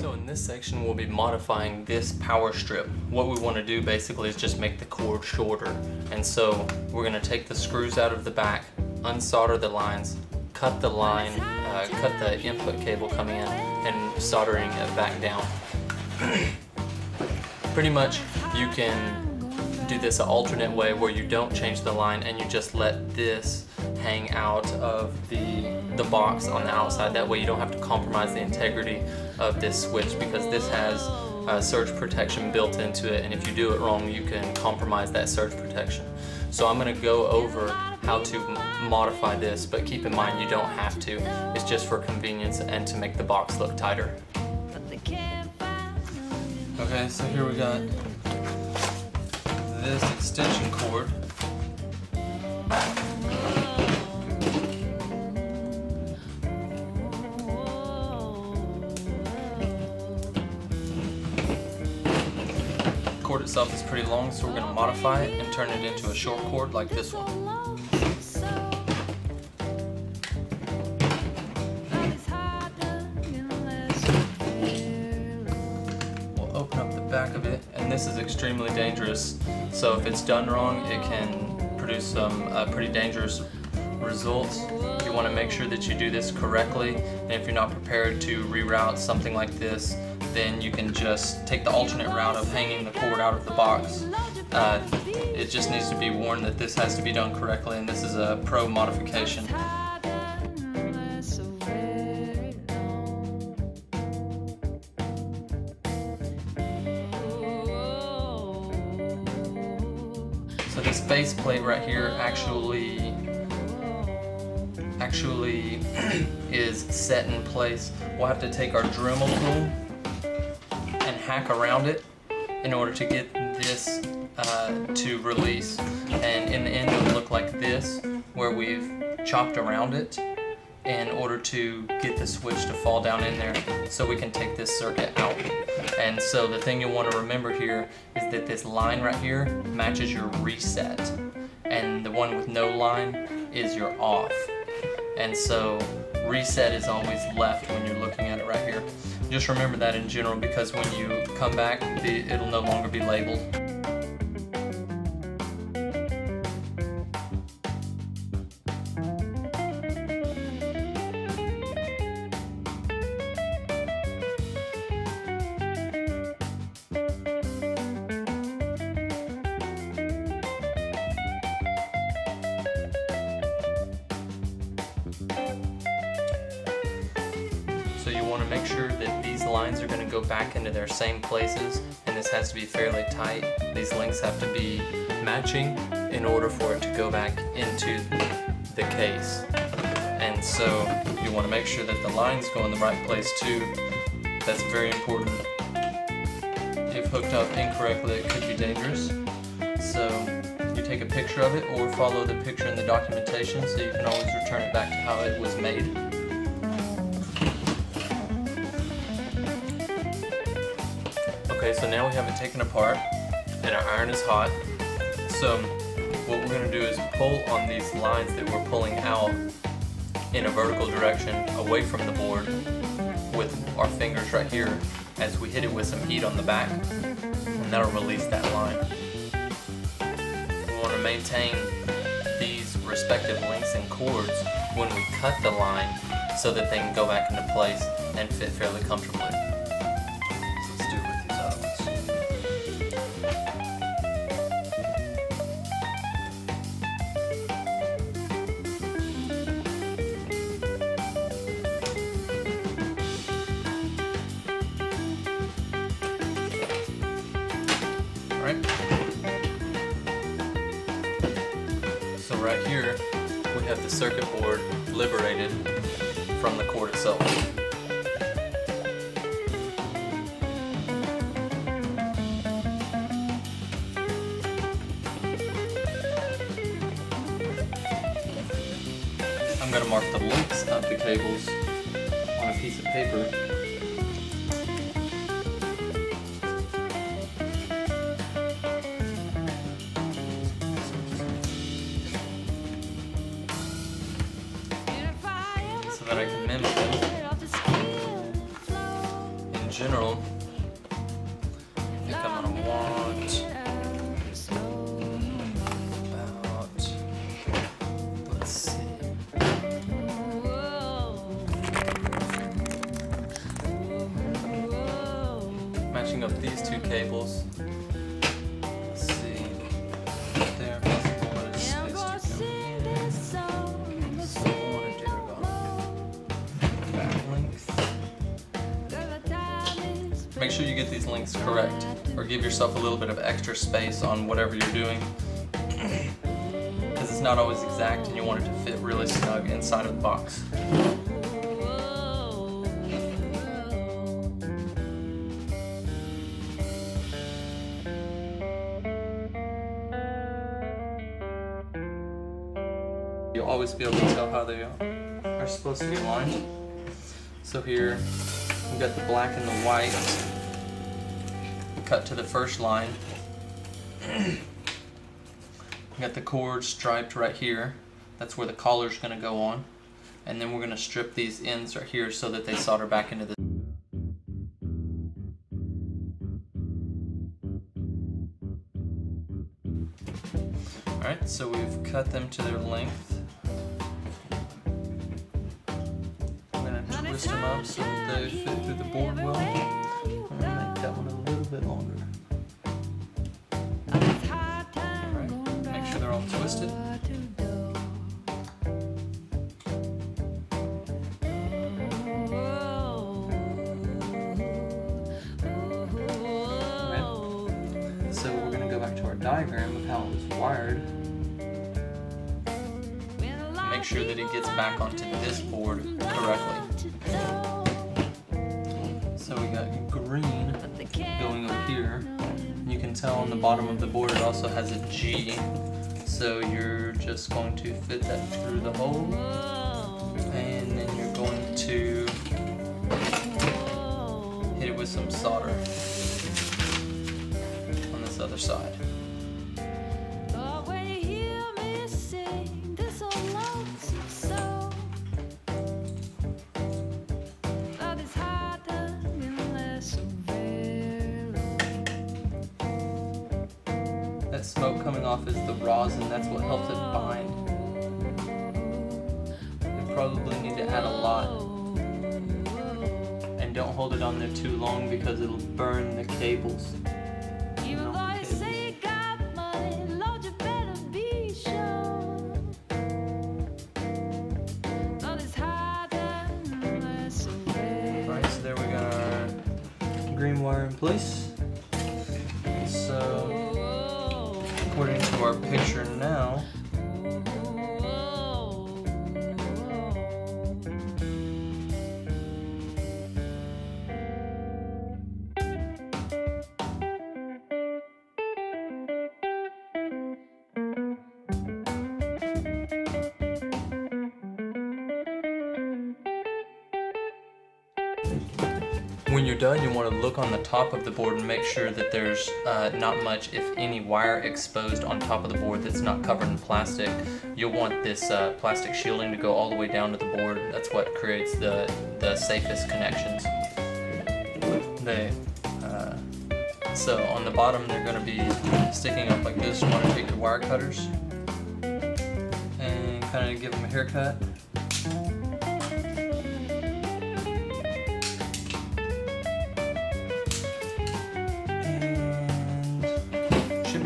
So in this section, we'll be modifying this power strip. What we want to do basically is just make the cord shorter. And so we're going to take the screws out of the back, unsolder the lines, cut the line, cut the input cable coming in, and soldering it back down. Pretty much you can do this an alternate way where you don't change the line and you just let this hang out of the box on the outside. That way you don't have to compromise the integrity of this switch, because this has surge protection built into it, and if you do it wrong you can compromise that surge protection. So I'm going to go over how to modify this, but keep in mind you don't have to. It's just for convenience and to make the box look tighter. Okay, so here we got this extension cord. The cord itself is pretty long, so we're going to modify it and turn it into a short cord like this one. Back of it, and this is extremely dangerous, so if it's done wrong it can produce some pretty dangerous results. You want to make sure that you do this correctly, and if you're not prepared to reroute something like this, then you can just take the alternate route of hanging the cord out of the box. It just needs to be warned that this has to be done correctly, and this is a pro modification. So this face plate right here actually is set in place. We'll have to take our Dremel tool and hack around it in order to get this to release. And in the end it'll look like this, where we've chopped around it in order to get the switch to fall down in there so we can take this circuit out. And so the thing you'll want to remember here is that this line right here matches your reset, and the one with no line is your off. And so reset is always left when you're looking at it right here. Just remember that in general, because when you come back it'll no longer be labeled. So you want to make sure that these lines are going to go back into their same places, and this has to be fairly tight. These links have to be matching in order for it to go back into the case. And so you want to make sure that the lines go in the right place too. That's very important. If hooked up incorrectly it could be dangerous. So you take a picture of it or follow the picture in the documentation, so you can always return it back to how it was made. Okay, so now we have it taken apart and our iron is hot. So what we're going to do is pull on these lines that we're pulling out in a vertical direction away from the board with our fingers right here as we hit it with some heat on the back, and that'll release that line. We want to maintain these respective links and cords when we cut the line so that they can go back into place and fit fairly comfortably. So right here, we have the circuit board liberated from the cord itself. I'm going to mark the links of the cables on a piece of paper. That I can mimic them. In general, cables. Let's see. Right there. What is space to go in? So we want to do about back length. Make sure you get these lengths correct, or give yourself a little bit of extra space on whatever you're doing, because it's not always exact and you want it to fit really snug inside of the box. You'll always be able to tell how they are supposed to be lined. So here we've got the black and the white cut to the first line. We've got the cord striped right here. That's where the collar's going to go on. And then we're going to strip these ends right here so that they solder back into the . Alright, so we've cut them to their length. Twist them up so that they fit through the board well. I'm going to make that one a little bit longer. Alright, make sure they're all twisted. Right. So we're going to go back to our diagram of how it was wired. Make sure that it gets back onto this board correctly. So we got green going over here. You can tell on the bottom of the board it also has a G. So you're just going to fit that through the hole. And then you're going to hit it with some solder on this other side. That smoke coming off is the rosin. That's what helps it bind. You probably need to add a lot, and don't hold it on there too long because it'll burn the cables. Alright, so there we got our green wire in place. So according to our picture now, when you're done, you want to look on the top of the board and make sure that there's not much, if any, wire exposed on top of the board that's not covered in plastic. You'll want this plastic shielding to go all the way down to the board. That's what creates the safest connections. So on the bottom, they're going to be sticking up like this. You want to take your wire cutters and kind of give them a haircut.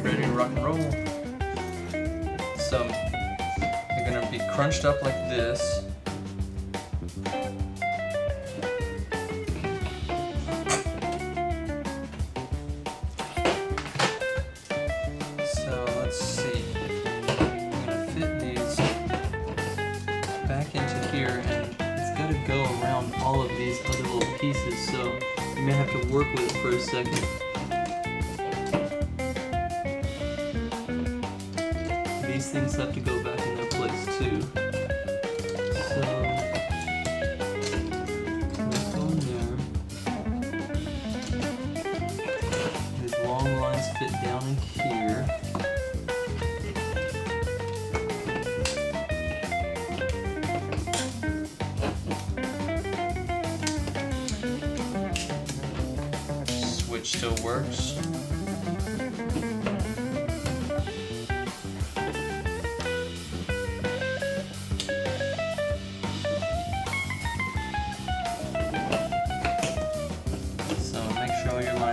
Ready to rock and roll. So they're going to be crunched up like this. So let's see. I'm going to fit these back into here, and it's got to go around all of these other little pieces, so you may have to work with it for a second. These things have to go back in their place too. So, let's go in there. These long lines fit down in here. Switch still works.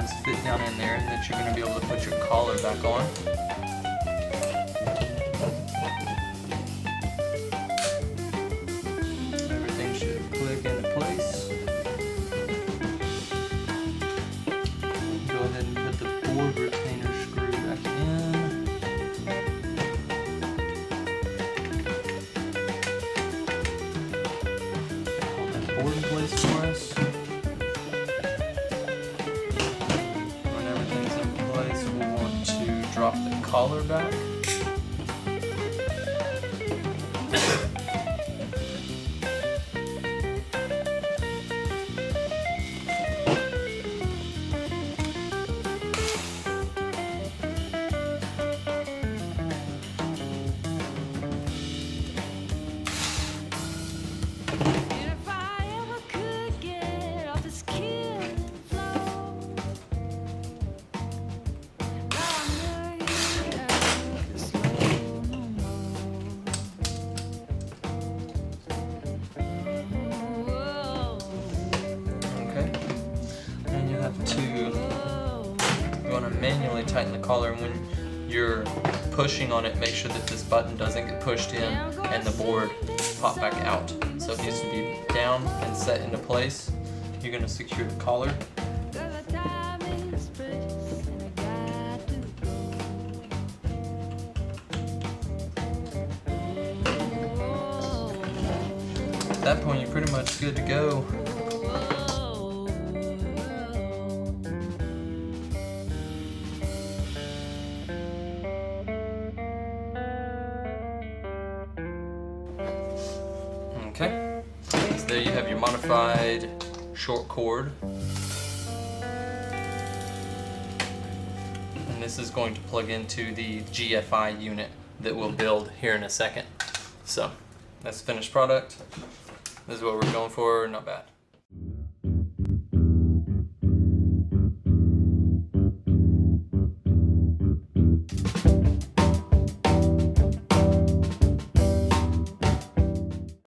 buttons fit down in there that you're going to be able to put your collar back on. Everything should click into place. Go ahead and put the board retainer screw back in. Hold that board in place for us. Drop the collar back. Manually tighten the collar, and when you're pushing on it, make sure that this button doesn't get pushed in and the board pop back out. So it needs to be down and set into place. You're going to secure the collar. At that point, you're pretty much good to go. Okay, so there you have your modified short cord, and this is going to plug into the GFI unit that we'll build here in a second. So that's the finished product. This is what we're going for, not bad.